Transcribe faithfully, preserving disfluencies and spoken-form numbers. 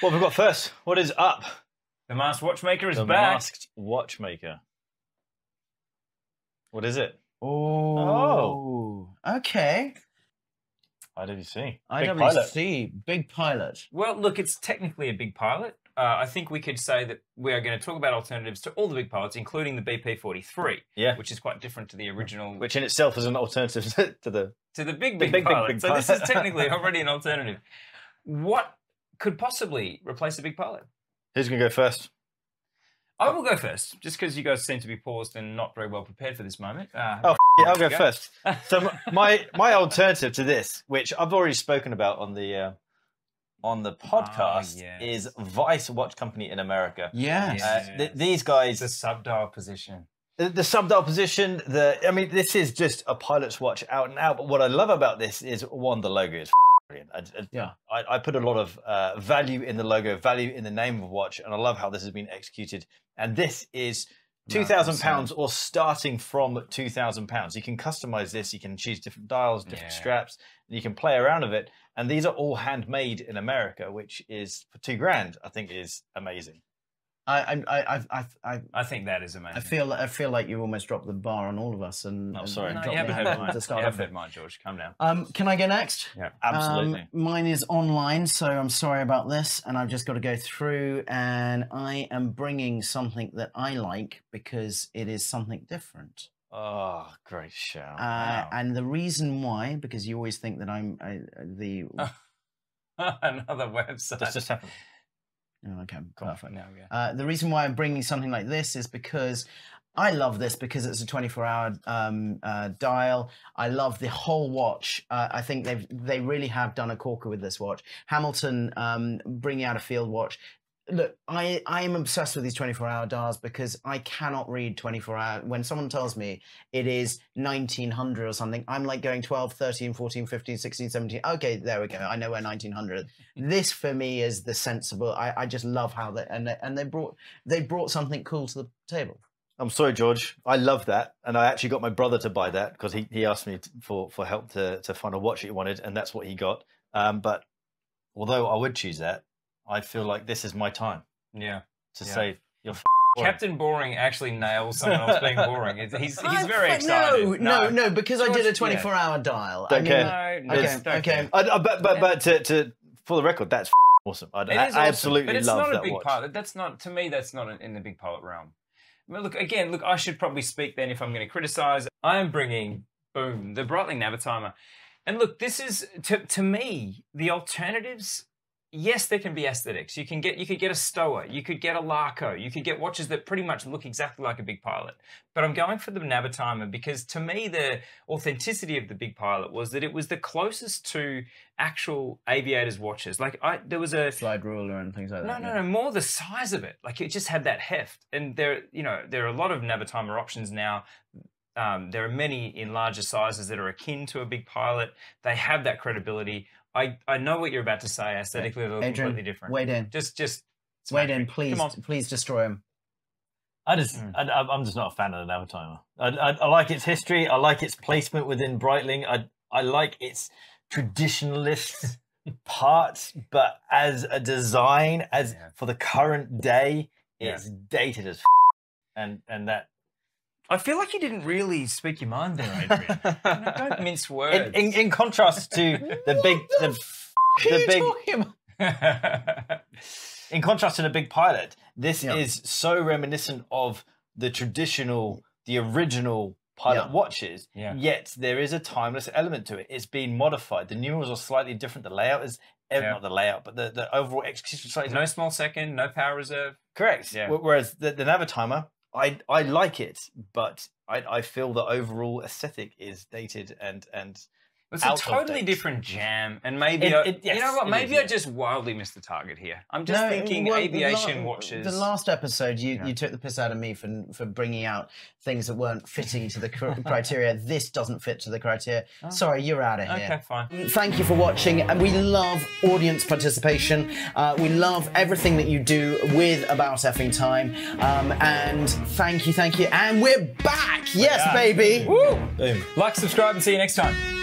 What have we got first? What is up? The Masked Watchmaker is the back. The Masked Watchmaker. What is it? Oh, oh. Okay. I W C. I W C, big pilot. Well, look, it's technically a big pilot. Uh, I think we could say that we are going to talk about alternatives to all the big pilots, including the B P forty-three, yeah, which is quite different to the original. Which in itself is an alternative to the to the big big, the big pilot. Big, big, big so pilot. This is technically already an alternative. What could possibly replace the big pilot? Who's going to go first? I will go first, just because you guys seem to be paused and not very well prepared for this moment. Uh, oh, yeah, I'll go, go first. So my my alternative to this, which I've already spoken about on the uh, on the podcast, oh, yes. is Weiss Watch Company in America. Yes, yes. Uh, th these guys, the subdial position, the, the subdial position. The I mean, this is just a pilot's watch out and out. But what I love about this is, one, the logo is brilliant. I, I, yeah, I, I put a lot of uh, value in the logo, value in the name of watch, and I love how this has been executed. And this is two thousand pounds or starting from two thousand pounds. You can customize this. You can choose different dials, different yeah. straps, and you can play around with it. And these are all handmade in America, which is for two grand, I think is amazing. I I I I I think that is amazing. I feel I feel like you almost dropped the bar on all of us. And I'm oh, sorry, and no, you haven't heard mine. You haven't heard mine, George. Come down. Um, can I go next? Yeah, absolutely. Um, mine is online, so I'm sorry about this, and I've just got to go through. And I am bringing something that I like because it is something different. Oh, great shout! Uh, wow. And the reason why, because you always think that I'm I, the another website. This just happened. Okay, perfect. Now, yeah. uh, the reason why I'm bringing something like this is because I love this because it's a twenty-four hour um, uh, dial. I love the whole watch. Uh, I think they've they really have done a corker with this watch. Hamilton um, bringing out a field watch. Look, I I am obsessed with these twenty-four hour dials because I cannot read twenty-four hour. When someone tells me it is nineteen hundred or something, I'm like going twelve, thirteen, fourteen, fifteen, sixteen, seventeen. Okay, there we go. I know we're nineteen hundred. This for me is the sensible. I, I just love how they and they, and they brought they brought something cool to the table. I'm sorry, George. I love that, and I actually got my brother to buy that because he he asked me for for help to to find a watch he wanted, and that's what he got. Um, but although I would choose that, I feel like this is my time. Yeah. To yeah. say you're f boring. Captain Boring actually nails someone else being boring. He's, he's, he's very excited. No, no, no, no because George, I did a twenty-four hour yeah. dial. Don't I mean, care. No, okay, don't okay. Care. I, but but, but to, to, for the record, that's f awesome. I, I awesome. absolutely but it's love not that a big watch. Pilot. That's not, to me, that's not in the big pilot realm. I mean, look, again, look, I should probably speak then if I'm going to criticize. I am bringing, boom, the Breitling Navitimer. And look, this is, to, to me, the alternatives. Yes, there can be aesthetics. You can get, you could get a Stowa, you could get a Laco, you could get watches that pretty much look exactly like a big pilot. But I'm going for the Navitimer because to me the authenticity of the big pilot was that it was the closest to actual aviators' watches. Like I, there was a slide ruler and things like that. No, no, no, more the size of it. Like it just had that heft. And there, you know, there are a lot of Navitimer options now. Um, there are many in larger sizes that are akin to a big pilot. They have that credibility. I, I know what you're about to say. Aesthetically, they're completely different. Wade in. Just, just wade in, please. Please destroy him. I just, mm. I, I'm just not a fan of the Navitimer. I, I, I like its history. I like its placement within Breitling. I, I like its traditionalist part, but as a design, as yeah. for the current day, it's yeah. dated as f and and that. I feel like you didn't really speak your mind there, Adrian. No, don't mince words. In, in, in contrast to the big, the, the, the big. In contrast to the big pilot, this yeah. is so reminiscent of the traditional, the original pilot yeah. watches. Yeah. Yet there is a timeless element to it. It's been modified. The numerals are slightly different. The layout is yeah. not the layout, but the the overall execution. Slightly no different. Small second, no power reserve. Correct. Yeah. Whereas the, the Navitimer. I, I like it, but I, I feel the overall aesthetic is dated and and it's a totally different jam, and maybe it, I, it, yes, you know what? Maybe is, I just wildly missed the target here. I'm just no, thinking well, aviation the watches. The last episode, you, yeah. you took the piss out of me for for bringing out things that weren't fitting to the criteria. This doesn't fit to the criteria. Oh. Sorry, you're out of here. Okay, fine. Thank you for watching, and we love audience participation. Uh, we love everything that you do with About Effing Time, um, and thank you, thank you, and we're back. Yes, yeah. baby. Woo. Boom. Like, subscribe, and see you next time.